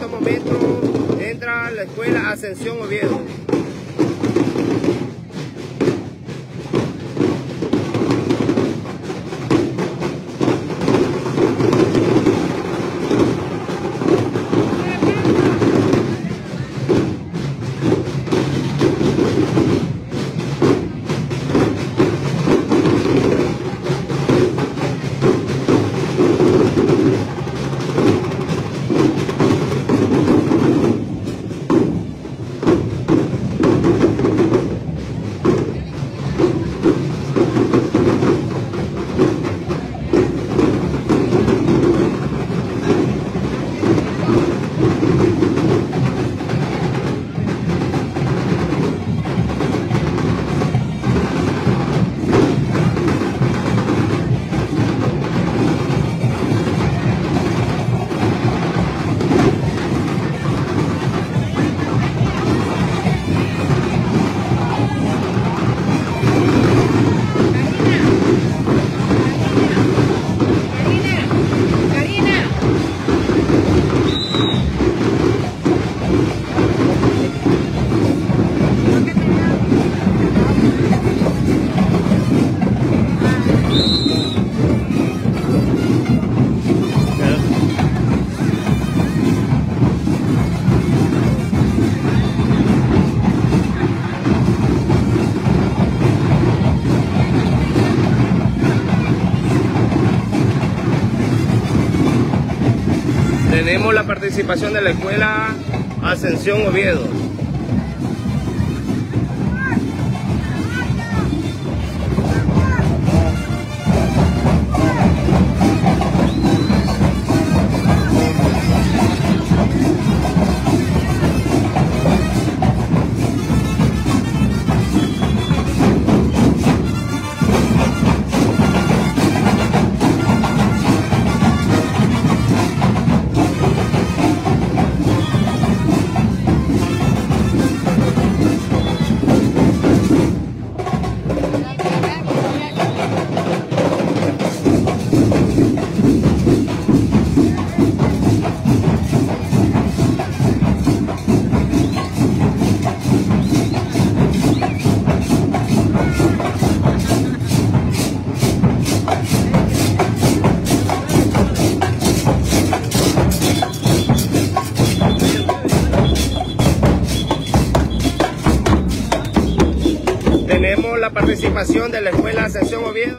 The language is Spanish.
estos momentos entra la escuela Ascensión Oviedo. Tenemos la participación de la escuela Ascensión Oviedo. Tenemos la participación de la escuela Ascensión Oviedo.